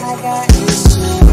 I got issues.